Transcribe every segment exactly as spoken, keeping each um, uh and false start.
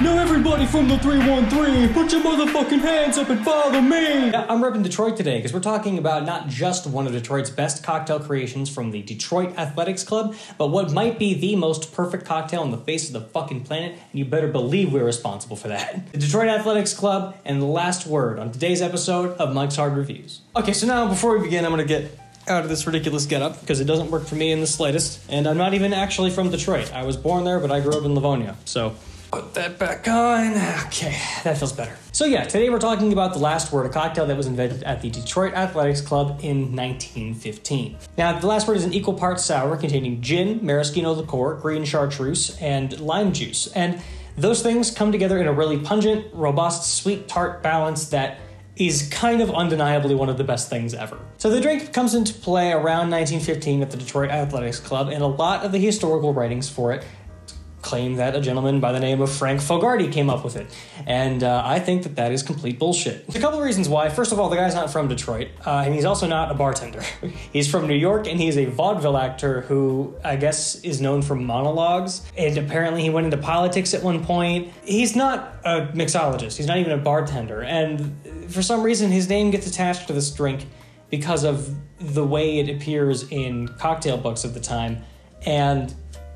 Now everybody from the three one three, put your motherfucking hands up and follow me! Yeah, I'm repping Detroit today because we're talking about not just one of Detroit's best cocktail creations from the Detroit Athletics Club, but what might be the most perfect cocktail on the face of the fucking planet, and you better believe we're responsible for that. The Detroit Athletics Club and the last word on today's episode of Mike's Hard Reviews. Okay, so now before we begin, I'm gonna get out of this ridiculous getup because it doesn't work for me in the slightest, and I'm not even actually from Detroit. I was born there, but I grew up in Livonia, so... Put that back on. Okay, that feels better. So yeah, today we're talking about The Last Word, a cocktail that was invented at the Detroit Athletics Club in nineteen fifteen. Now, The Last Word is an equal part sour containing gin, maraschino liqueur, green chartreuse, and lime juice. And those things come together in a really pungent, robust, sweet, tart balance that is kind of undeniably one of the best things ever. So the drink comes into play around nineteen fifteen at the Detroit Athletics Club, and a lot of the historical writings for it claim that a gentleman by the name of Frank Fogarty came up with it. And uh, I think that that is complete bullshit. There's a couple of reasons why. First of all, the guy's not from Detroit, uh, and he's also not a bartender. He's from New York, and he's a vaudeville actor who, I guess, is known for monologues. And apparently he went into politics at one point. He's not a mixologist. He's not even a bartender. And for some reason, his name gets attached to this drink because of the way it appears in cocktail books of the time. And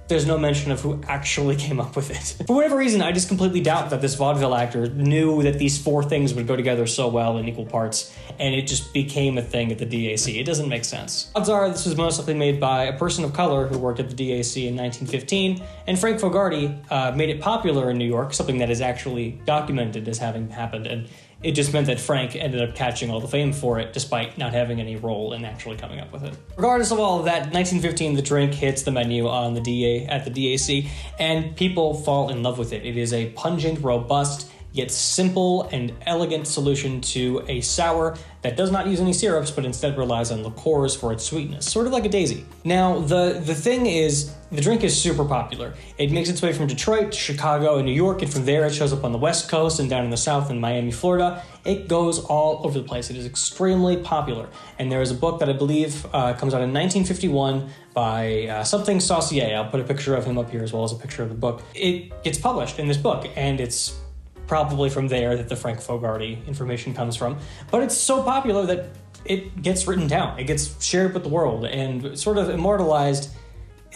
there's no mention of who actually came up with it. For whatever reason, I just completely doubt that this vaudeville actor knew that these four things would go together so well in equal parts, and it just became a thing at the D A C. It doesn't make sense. Odds are this was most likely made by a person of color who worked at the D A C in nineteen fifteen, and Frank Fogarty uh, made it popular in New York, something that is actually documented as having happened, and it just meant that Frank ended up catching all the fame for it, despite not having any role in actually coming up with it. Regardless of all of that, nineteen fifteen, the drink hits the menu on the D A at the D A C, and people fall in love with it. It is a pungent, robust, yet simple and elegant solution to a sour that does not use any syrups, but instead relies on liqueurs for its sweetness, sort of like a daisy. Now, the, the thing is, the drink is super popular. It makes its way from Detroit to Chicago and New York, and from there it shows up on the West Coast and down in the South in Miami, Florida. It goes all over the place. It is extremely popular. And there is a book that I believe uh, comes out in nineteen fifty-one by uh, something Saucier. I'll put a picture of him up here as well as a picture of the book. It gets published in this book, and it's probably from there that the Frank Fogarty information comes from. But it's so popular that it gets written down. It gets shared with the world and sort of immortalized,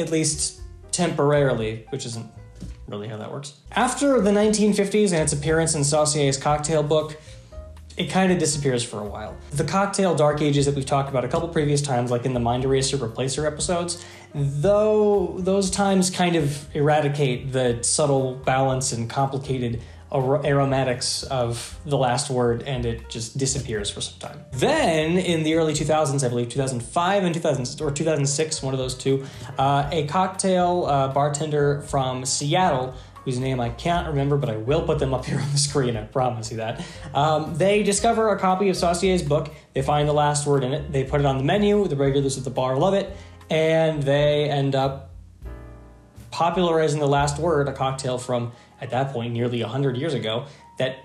at least temporarily, which isn't really how that works. After the nineteen fifties and its appearance in Saucier's cocktail book, it kind of disappears for a while. The cocktail dark ages that we've talked about a couple previous times, like in the Mind Eraser Replacer episodes, though those times kind of eradicate the subtle balance and complicated aromatics of The Last Word, and it just disappears for some time. Then, in the early two thousands, I believe two thousand five and two thousand or two thousand six, one of those two, uh, a cocktail uh, bartender from Seattle, whose name I can't remember, but I will put them up here on the screen, I promise you that. Um, they discover a copy of Saucier's book, they find The Last Word in it, they put it on the menu, the regulars at the bar love it, and they end up popularizing The Last Word, a cocktail from, at that point, nearly one hundred years ago, that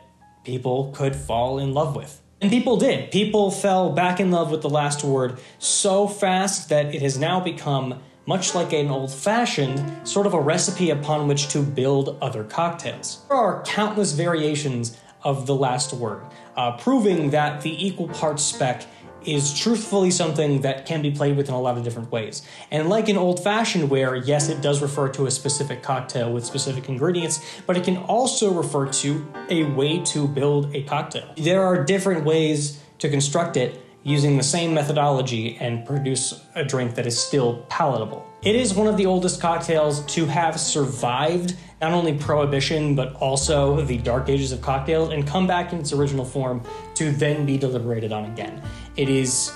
people could fall in love with. And people did. People fell back in love with The Last Word so fast that it has now become much like an old-fashioned, sort of a recipe upon which to build other cocktails. There are countless variations of The Last Word, uh, proving that the equal parts spec is truthfully something that can be played with in a lot of different ways. And like an old-fashioned where, yes, it does refer to a specific cocktail with specific ingredients, but it can also refer to a way to build a cocktail. There are different ways to construct it using the same methodology and produce a drink that is still palatable. It is one of the oldest cocktails to have survived not only Prohibition, but also the Dark Ages of cocktails, and come back in its original form to then be deliberated on again. It is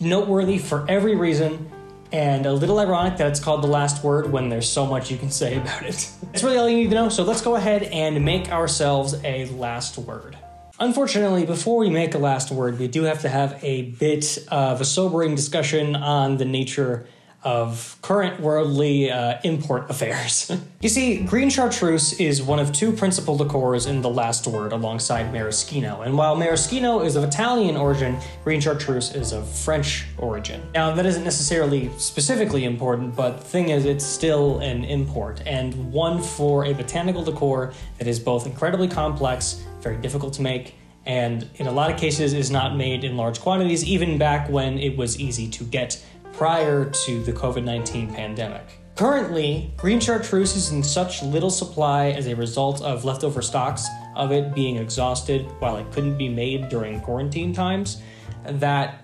noteworthy for every reason, and a little ironic that it's called The Last Word when there's so much you can say about it. That's really all you need to know, so let's go ahead and make ourselves a last word. Unfortunately, before we make a last word, we do have to have a bit of a sobering discussion on the nature of current worldly uh, import affairs. You see, Green Chartreuse is one of two principal liqueurs in The Last Word alongside Maraschino, and while Maraschino is of Italian origin, Green Chartreuse is of French origin. Now, that isn't necessarily specifically important, but the thing is, it's still an import, and one for a botanical liqueur that is both incredibly complex, very difficult to make, and in a lot of cases is not made in large quantities, even back when it was easy to get prior to the COVID nineteen pandemic. Currently, Green Chartreuse is in such little supply as a result of leftover stocks of it being exhausted while it couldn't be made during quarantine times that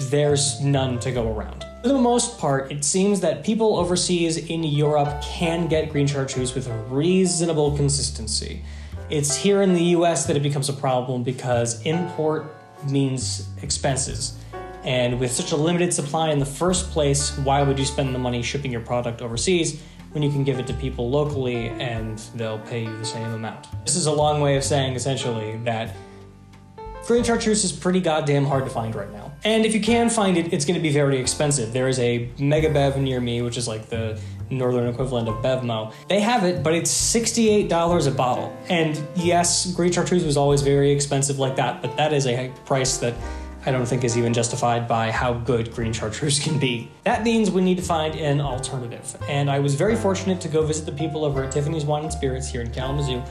there's none to go around. For the most part, it seems that people overseas in Europe can get Green Chartreuse with reasonable consistency. It's here in the U S that it becomes a problem because import means expenses. And with such a limited supply in the first place, why would you spend the money shipping your product overseas when you can give it to people locally and they'll pay you the same amount? This is a long way of saying, essentially, that Green Chartreuse is pretty goddamn hard to find right now. And if you can find it, it's going to be very expensive. There is a Mega Bev near me, which is like the northern equivalent of BevMo. They have it, but it's sixty-eight dollars a bottle. And yes, Green Chartreuse was always very expensive like that, but that is a price that I don't think is even justified by how good Green Chartreuse can be. That means we need to find an alternative. And I was very fortunate to go visit the people over at Tiffany's Wine and Spirits here in Kalamazoo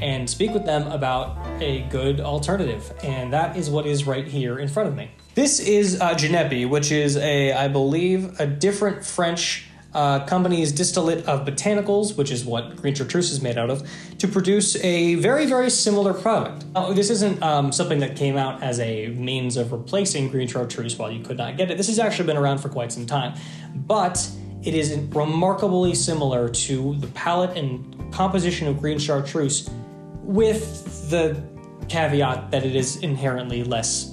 and speak with them about a good alternative. And that is what is right here in front of me. This is uh, Genepi, which is a, I believe, a different French Uh, company's distillate of botanicals, which is what Green Chartreuse is made out of, to produce a very, very similar product. Now, this isn't um, something that came out as a means of replacing Green Chartreuse while you could not get it. This has actually been around for quite some time, but it is remarkably similar to the palate and composition of Green Chartreuse, with the caveat that it is inherently less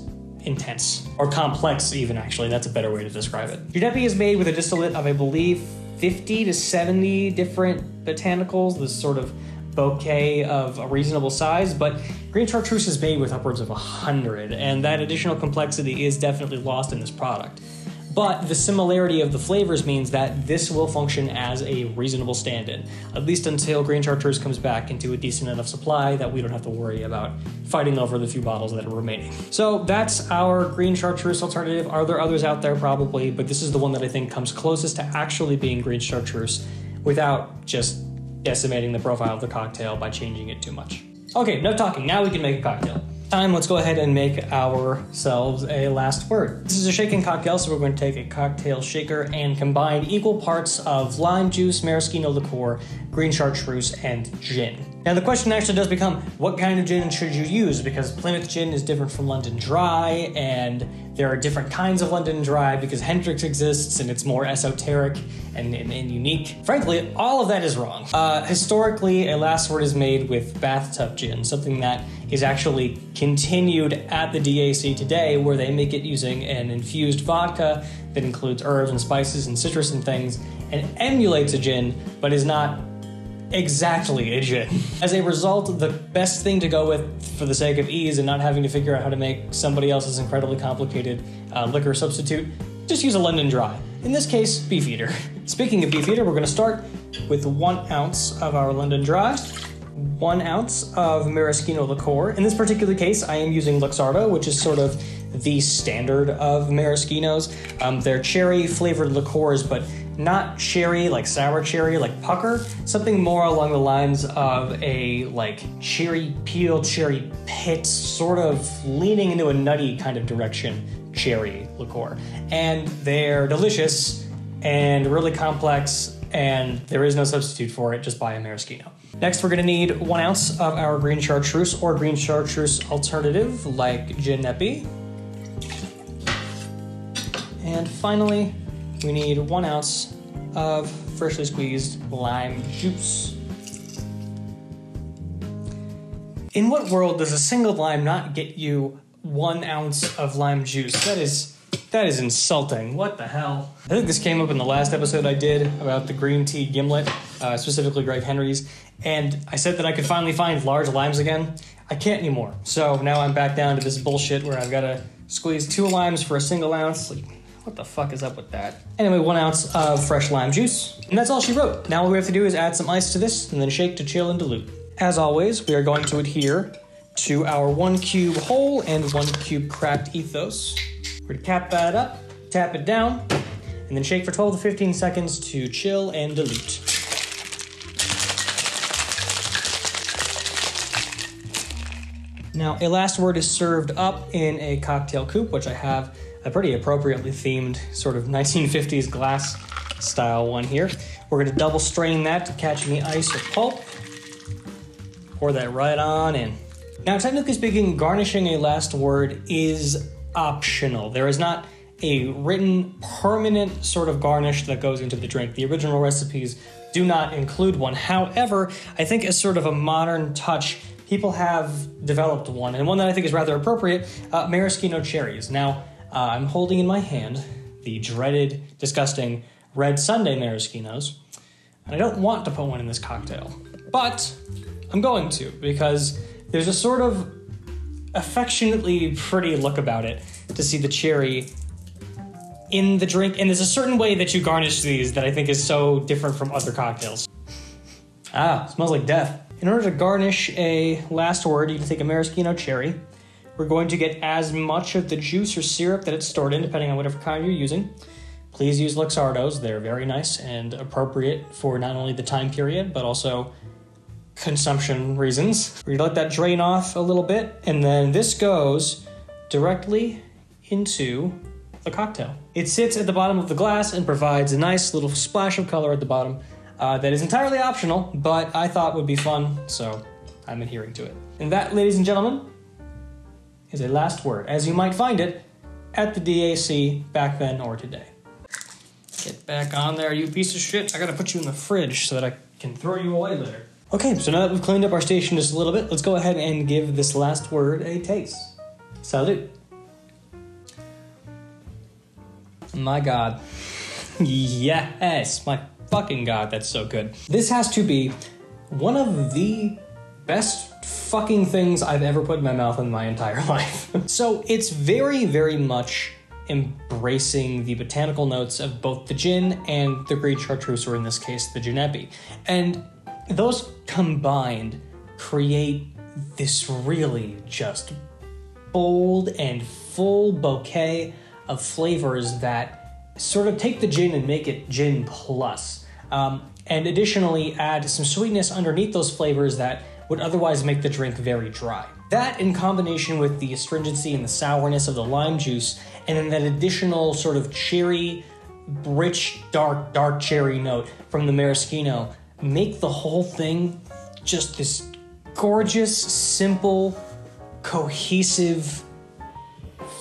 intense, or complex even, actually. That's a better way to describe it. Genepi is made with a distillate of, I believe, fifty to seventy different botanicals, this sort of bouquet of a reasonable size, but Green Chartreuse is made with upwards of one hundred, and that additional complexity is definitely lost in this product. But the similarity of the flavors means that this will function as a reasonable stand-in, at least until Green Chartreuse comes back into a decent enough supply that we don't have to worry about fighting over the few bottles that are remaining. So that's our Green Chartreuse alternative. Are there others out there? Probably, but this is the one that I think comes closest to actually being Green Chartreuse without just decimating the profile of the cocktail by changing it too much. Okay, no talking. Now we can make a cocktail. Time, let's go ahead and make ourselves a last word. This is a shaken cocktail, so we're going to take a cocktail shaker and combine equal parts of lime juice, maraschino liqueur, Green Chartreuse, and gin. Now the question actually does become, what kind of gin should you use? Because Plymouth gin is different from London Dry, and there are different kinds of London Dry because Hendrick's exists and it's more esoteric and, and, and unique. Frankly, all of that is wrong. Uh, historically, a Last Word is made with bathtub gin, something that is actually continued at the D A C today, where they make it using an infused vodka that includes herbs and spices and citrus and things and emulates a gin, but is not exactly a gin. As a result, the best thing to go with for the sake of ease and not having to figure out how to make somebody else's incredibly complicated uh, liquor substitute, just use a London Dry. In this case, Beefeater. Speaking of Beefeater, we're gonna start with one ounce of our London Dry, one ounce of maraschino liqueur. In this particular case, I am using Luxardo, which is sort of the standard of maraschinos. Um, they're cherry flavored liqueurs, but not cherry, like sour cherry, like pucker, something more along the lines of a like cherry peel, cherry pit, sort of leaning into a nutty kind of direction, cherry liqueur. And they're delicious and really complex, and there is no substitute for it. Just buy a maraschino. Next, we're gonna need one ounce of our Green Chartreuse or Green Chartreuse alternative like Genepi. And finally, we need one ounce of freshly squeezed lime juice. In what world does a single lime not get you one ounce of lime juice? That is, that is insulting. What the hell? I think this came up in the last episode I did about the green tea gimlet, uh, specifically Greg Henry's, and I said that I could finally find large limes again. I can't anymore. So now I'm back down to this bullshit where I've got to squeeze two limes for a single ounce. What the fuck is up with that? Anyway, one ounce of fresh lime juice. And that's all she wrote. Now all we have to do is add some ice to this and then shake to chill and dilute. As always, we are going to adhere to our one cube whole and one cube cracked ethos. We're gonna cap that up, tap it down, and then shake for twelve to fifteen seconds to chill and dilute. Now, a last word is served up in a cocktail coupe, which I have a pretty appropriately themed sort of nineteen fifties glass style one here. We're gonna double strain that to catch any ice or pulp. Pour that right on in. Now, technically speaking, garnishing a last word is optional. There is not a written permanent sort of garnish that goes into the drink. The original recipes do not include one. However, I think as sort of a modern touch, people have developed one, and one that I think is rather appropriate, uh, maraschino cherries. Now, uh, I'm holding in my hand the dreaded, disgusting red Sunday maraschinos, and I don't want to put one in this cocktail, but I'm going to, because there's a sort of affectionately pretty look about it to see the cherry in the drink, and there's a certain way that you garnish these that I think is so different from other cocktails. Ah, smells like death. In order to garnish a last word, you can take a maraschino cherry. We're going to get as much of the juice or syrup that it's stored in, depending on whatever kind you're using. Please use Luxardos. They're very nice and appropriate for not only the time period, but also consumption reasons. We're gonna let that drain off a little bit, and then this goes directly into the cocktail. It sits at the bottom of the glass and provides a nice little splash of color at the bottom uh, that is entirely optional, but I thought would be fun, so I'm adhering to it. And that, ladies and gentlemen, is a last word, as you might find it at the D A C back then or today. Get back on there, you piece of shit. I gotta put you in the fridge so that I can throw you away later. Okay, so now that we've cleaned up our station just a little bit, let's go ahead and give this last word a taste. Salud. My God. Yes, my fucking God, that's so good. This has to be one of the best fucking things I've ever put in my mouth in my entire life. So it's very, very much embracing the botanical notes of both the gin and the Green Chartreuse, or in this case, the Genepi. And those combined create this really just bold and full bouquet of flavors that sort of take the gin and make it gin plus. Um, and additionally add some sweetness underneath those flavors that would otherwise make the drink very dry. That in combination with the astringency and the sourness of the lime juice, and then that additional sort of cherry, rich, dark, dark cherry note from the maraschino, make the whole thing just this gorgeous, simple, cohesive,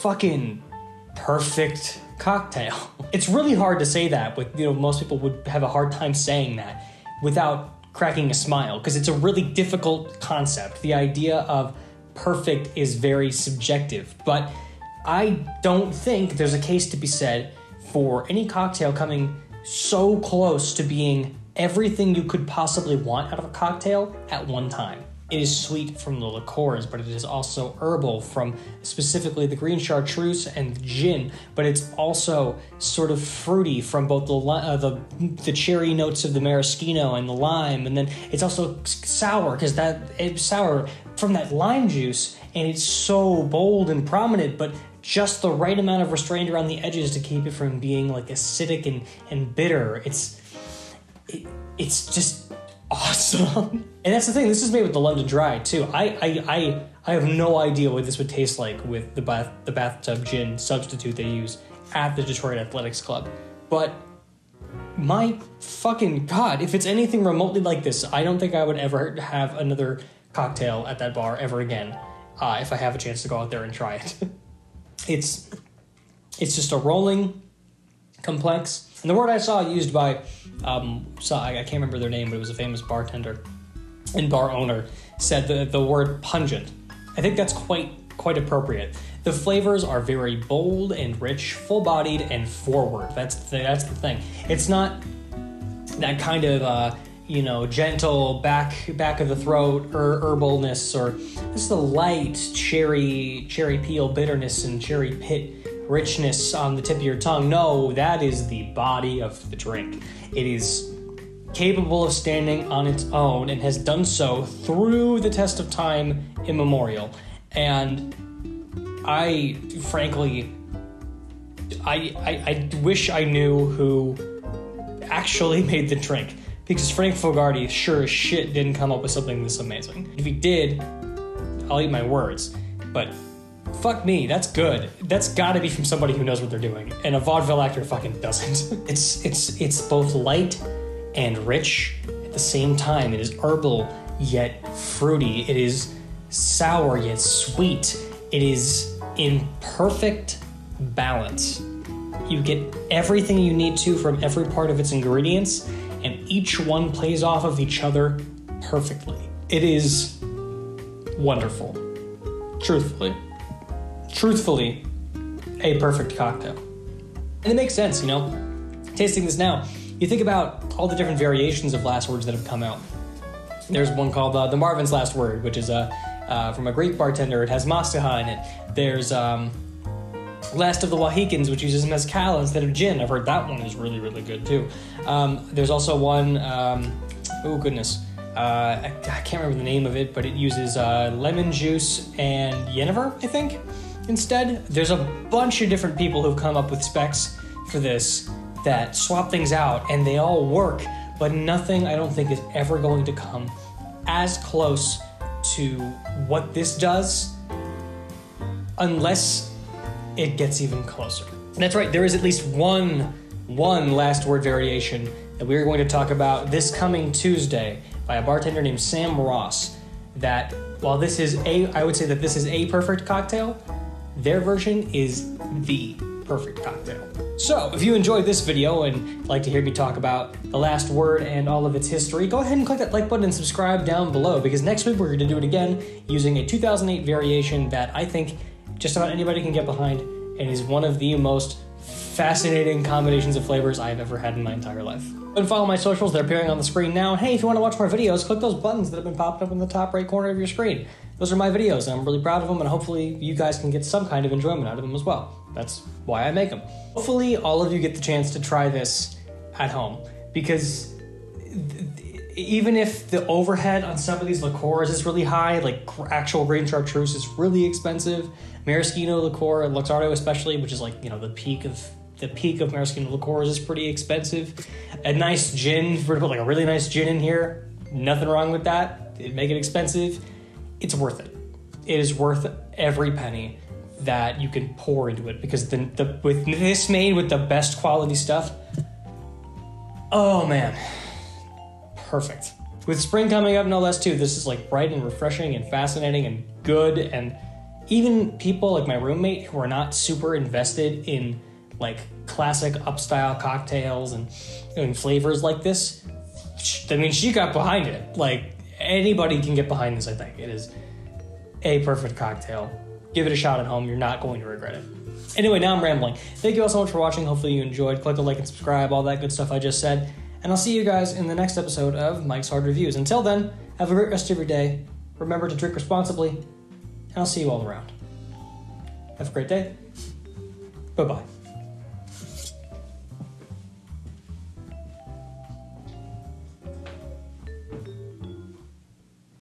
fucking perfect cocktail. It's really hard to say that, with, you know, most people would have a hard time saying that without cracking a smile, because it's a really difficult concept. The idea of perfect is very subjective, but I don't think there's a case to be said for any cocktail coming so close to being everything you could possibly want out of a cocktail at one time. It is sweet from the liqueurs, but it is also herbal from specifically the Green Chartreuse and the gin, but it's also sort of fruity from both the, uh, the, the cherry notes of the maraschino and the lime, and then it's also sour, because that it's sour from that lime juice, and it's so bold and prominent, but just the right amount of restraint around the edges to keep it from being like acidic and, and bitter. It's It, it's just awesome. And that's the thing, this is made with the London Dry, too. I I, I, I have no idea what this would taste like with the, bath, the bathtub gin substitute they use at the Detroit Athletics Club. But my fucking God, if it's anything remotely like this, I don't think I would ever have another cocktail at that bar ever again, uh, if I have a chance to go out there and try it. it's, it's just a rolling, complex. And the word I saw used by, um, so I, I can't remember their name, but it was a famous bartender and bar owner, said the, the word pungent. I think that's quite quite appropriate. The flavors are very bold and rich, full-bodied and forward. That's the, that's the thing. It's not that kind of, uh, you know, gentle back back of the throat or herbalness, or just the light cherry, cherry peel bitterness and cherry pit richness on the tip of your tongue. No, that is the body of the drink. It is capable of standing on its own and has done so through the test of time immemorial. And I, frankly, I, I, I wish I knew who actually made the drink, because Frank Fogarty sure as shit didn't come up with something this amazing. If he did, I'll eat my words, but fuck me, that's good. That's gotta be from somebody who knows what they're doing, and a vaudeville actor fucking doesn't. It's it's it's both light and rich at the same time. It is herbal yet fruity. It is sour yet sweet. It is in perfect balance. You get everything you need to from every part of its ingredients, and each one plays off of each other perfectly. It is wonderful. Truthfully. Truthfully, a perfect cocktail. And it makes sense, you know? Tasting this now, you think about all the different variations of last words that have come out. There's one called uh, the Marvin's Last Word, which is uh, uh, from a Greek bartender. It has masaha in it. There's um, Last of the Oaxacans, which uses mezcal instead of gin. I've heard that one is really, really good, too. Um, there's also one, um, oh, goodness. Uh, I, I can't remember the name of it, but it uses uh, lemon juice and Genever, I think, instead. There's a bunch of different people who've come up with specs for this that swap things out, and they all work, but nothing, I don't think, is ever going to come as close to what this does unless it gets even closer. That's right, there is at least one, one last word variation that we are going to talk about this coming Tuesday, by a bartender named Sam Ross, that while this is a, I would say that this is a perfect cocktail, their version is the perfect cocktail. So if you enjoyed this video and like to hear me talk about the last word and all of its history, go ahead and click that like button and subscribe down below, because next week we're going to do it again using a two thousand eight variation that I think just about anybody can get behind and is one of the most fascinating combinations of flavors I've ever had in my entire life. And follow my socials, they're appearing on the screen now. Hey, if you want to watch more videos, click those buttons that have been popping up in the top right corner of your screen. Those are my videos, and I'm really proud of them, and hopefully you guys can get some kind of enjoyment out of them as well. That's why I make them. Hopefully all of you get the chance to try this at home, because th- even if the overhead on some of these liqueurs is really high, like actual Green Chartreuse is really expensive, Maraschino liqueur, and Luxardo especially, which is like, you know, the peak of The peak of Maraschino liqueurs is pretty expensive. A nice gin, if we're to put like a really nice gin in here, nothing wrong with that. It'd make it expensive. It's worth it. It is worth every penny that you can pour into it, because the, the with this made with the best quality stuff, oh man, perfect. With spring coming up no less too, this is like bright and refreshing and fascinating and good, and even people like my roommate who are not super invested in like classic upstyle cocktails and, and flavors like this, I mean, she got behind it. Like, anybody can get behind this, I think. It is a perfect cocktail. Give it a shot at home. You're not going to regret it. Anyway, now I'm rambling. Thank you all so much for watching. Hopefully you enjoyed. Click the like and subscribe, all that good stuff I just said. And I'll see you guys in the next episode of Mike's Hard Reviews. Until then, have a great rest of your day. Remember to drink responsibly, and I'll see you all around. Have a great day. Bye-bye.